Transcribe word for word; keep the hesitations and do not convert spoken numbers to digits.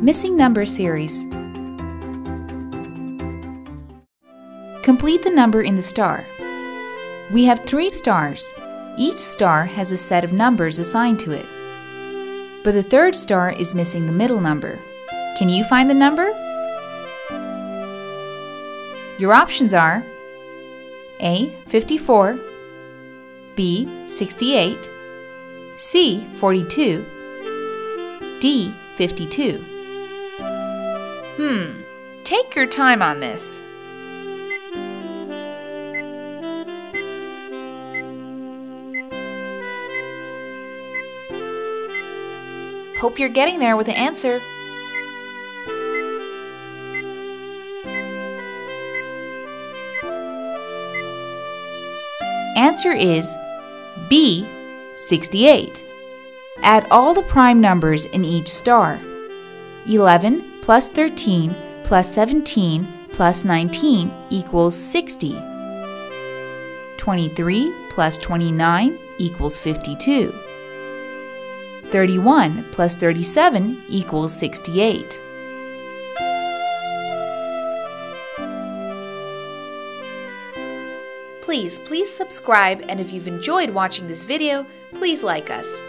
Missing number series. Complete the number in the star. We have three stars. Each star has a set of numbers assigned to it. But the third star is missing the middle number. Can you find the number? Your options are A. fifty-four, B. sixty-eight, C. forty-two, D. fifty-two. Hmm, take your time on this. Hope you're getting there with the answer. Answer is B, sixty-eight. Add all the prime numbers in each star. eleven plus thirteen plus seventeen plus nineteen equals sixty. twenty-three plus twenty-nine equals fifty-two. thirty-one plus thirty-seven equals sixty-eight. Please, please subscribe, and if you've enjoyed watching this video, please like us.